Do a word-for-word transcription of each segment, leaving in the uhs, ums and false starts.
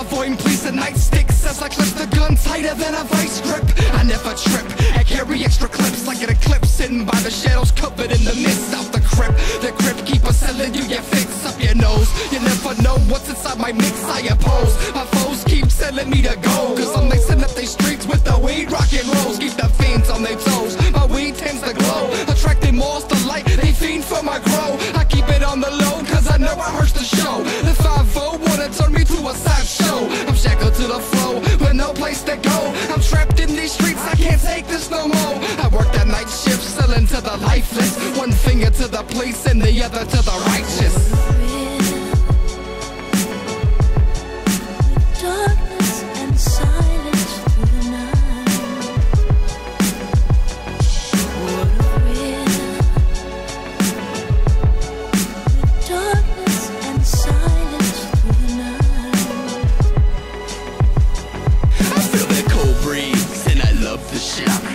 avoiding police and nightsticks as I clip the gun tighter than a vice grip. I never trip, I carry extra clips like an eclipse, sitting by the shadows covered in the mist out the crypt. The crypt keeper selling you your fix up your nose. You never know what's inside my mix, I oppose. My foes keep telling me to go, cause I'm lacing up they streets with the weed, rock and rolls. Keep the fiends on their toes, my weed tends to glow, attracting more's the light, they fiend for my grow. I keep it on the low cause I know I hurts the show. The five oh wanna turn me to a sideshow. I'm shackled to the flow with no place to go. I'm trapped in these streets, I can't take this no more. I work that night shift selling to the lifeless, one finger to the police and the other to the righteous.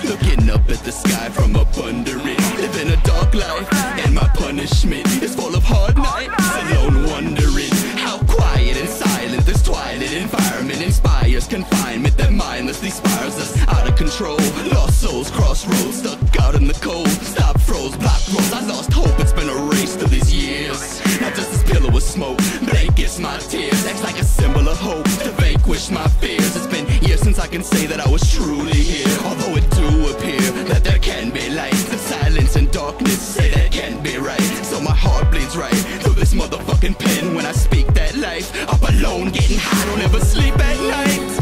Looking up at the sky from up under it, living a dark life, and my punishment is full of hard nights, alone wondering how quiet and silent this twilight environment inspires confinement that mindlessly spirals us out of control. Lost souls, crossroads, stuck out in the cold, stop froze, blocked roads. I lost hope, it's been erased through these years. Not just this pillow of smoke, blankets my tears, acts like a symbol of hope to vanquish my fears. It's been years since I can say that I was truly here, although it do appear that there can be light. The silence and darkness say that can't be right, so my heart bleeds right through this motherfucking pen when I speak that life. Up alone, getting high, don't ever sleep at night.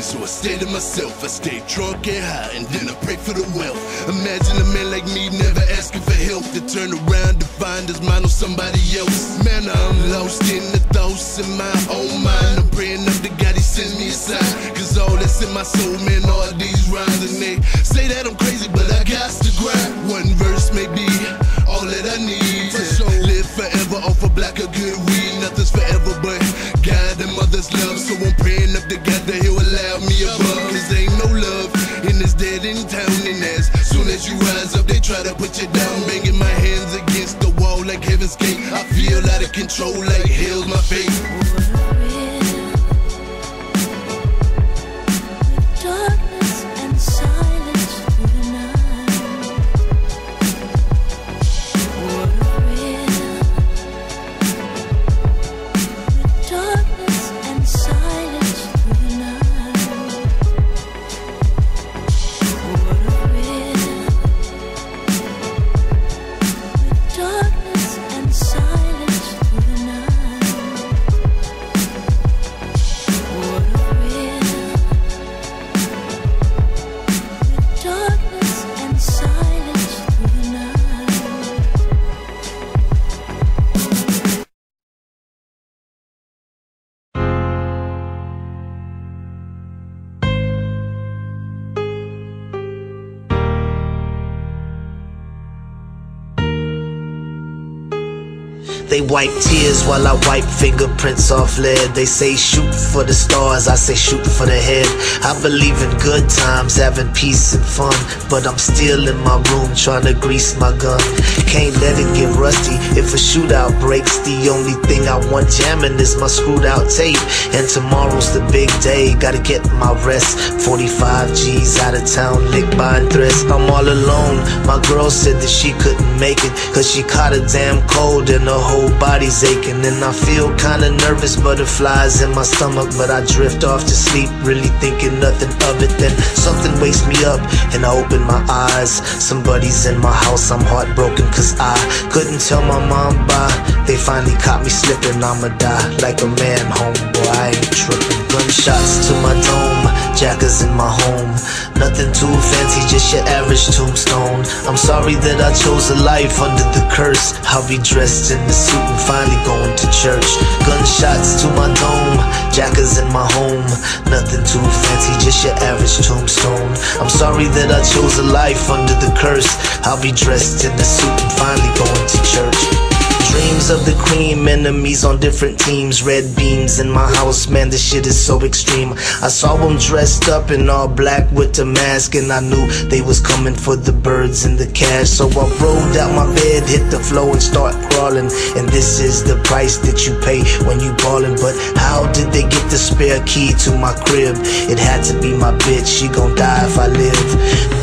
So I stayed to myself, I stayed drunk and high, and then I prayed for the wealth. Imagine a man like me never asking for help, to turn around to find his mind on somebody else. Man, I'm lost in the thoughts in my own mind. I'm praying up to God he send me a sign, cause all that's in my soul, man, all these rhymes. And they say that I'm crazy, but I got to grind. One verse may be all that I need to live forever off a block of good weed. Nothing's forever but God and mother's love, so I'm praying up to God that he'll allow me above. Cause there ain't no love in this dead end town, and as soon as you rise up, they try to put you down. Banging my hands against the wall like heaven's gate, I feel out of control like hell's my fate. They wipe tears while I wipe fingerprints off lead. They say shoot for the stars, I say shoot for the head. I believe in good times, having peace and fun, but I'm still in my room trying to grease my gun. Can't let it get rusty if a shootout breaks. The only thing I want jamming is my screwed out tape, and tomorrow's the big day, gotta get my rest. Forty-five G's out of town, lick buying threats. I'm all alone, my girl said that she couldn't make it, cause she caught a damn cold and her whole body's aching, and I feel kinda nervous, butterflies in my stomach, but I drift off to sleep, really thinking nothing of it. Then something wakes me up and I open my eyes, somebody's in my house. I'm heartbroken cause I couldn't tell my mom bye. They finally caught me slipping, I'ma die like a man, homeboy, I ain't tripping. Gunshots to my dome, jackers in my home, nothing too fancy, just your average tombstone. I'm sorry that I chose a life under the curse. I'll be dressed in the suit and finally going to church. Gunshots to my dome, jackers in my home. Nothing too fancy, just your average tombstone. I'm sorry that I chose a life under the curse. I'll be dressed in a suit and finally going to church. Dreams of the cream, enemies on different teams. Red beams in my house, man, this shit is so extreme. I saw them dressed up in all black with the mask, and I knew they was coming for the birds and the cash. So I rolled out my bed, hit the floor and start crawling. And this is the price that you pay when you ballin'. But how did they get the spare key to my crib? It had to be my bitch, she gon' die if I live.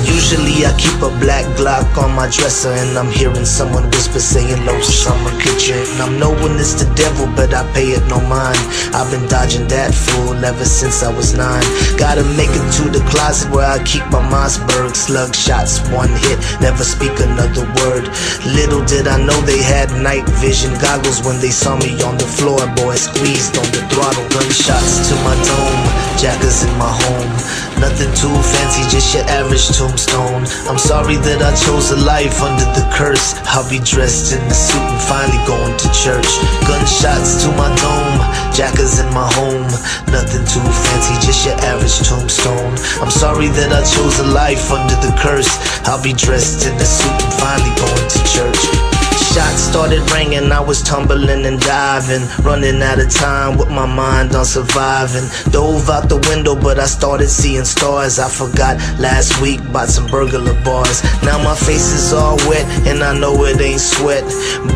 Usually I keep a black Glock on my dresser, and I'm hearing someone whisper saying low summer kitchen. And I'm knowing it's the devil, but I pay it no mind. I've been dodging that fool ever since I was nine. Gotta make it to the closet where I keep my Mossberg. Slug shots, one hit, never speak another word. Little did I know they had night vision goggles when they saw me on the floor, boy squeezed on the throttle. Gunshots to my dome, jackers in my home. Nothing too fancy, just your average tomb stone. I'm sorry that I chose a life under the curse. I'll be dressed in a suit and finally going to church. Gunshots to my dome, jackers in my home. Nothing too fancy, just your average tombstone. I'm sorry that I chose a life under the curse. I'll be dressed in a suit and finally going to church. Shots started ringing, I was tumbling and diving, running out of time with my mind on surviving. Dove out the window, but I started seeing stars. I forgot last week about some burglar bars. Now my face is all wet, and I know it ain't sweat.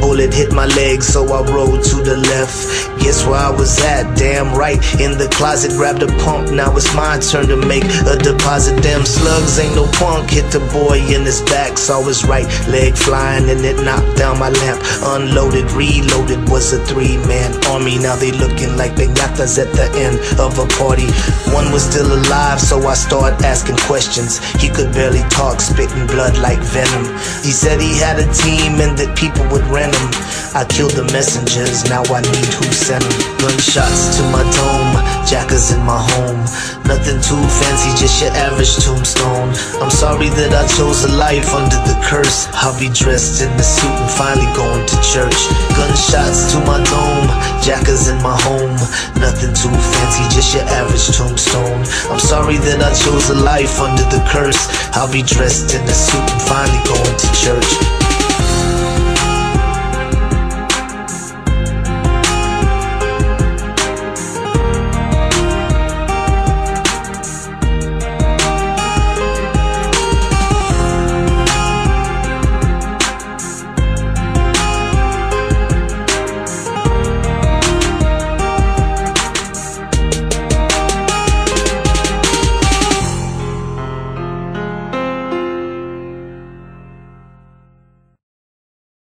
Bullet hit my leg, so I rolled to the left. Guess where I was at? Damn right, in the closet, grabbed a pump. Now it's my turn to make a deposit. Damn slugs ain't no punk, hit the boy in his back. Saw his right leg flying, and it knocked down my lamp. Unloaded, reloaded, was a three-man army. Now they looking like piñatas at the end of a party. One was still alive, so I started asking questions. He could barely talk, spitting blood like venom. He said he had a team and that people would rent him. I killed the messengers, now I need who sent him. Gunshots to my dome, jackers in my home. Nothing too fancy, just your average tombstone. I'm sorry that I chose a life under the curse. I'll be dressed in a suit and finally going to church. Gunshots to my dome, jackers in my home. Nothing too fancy, just your average tombstone. I'm sorry that I chose a life under the curse. I'll be dressed in a suit and finally going to church.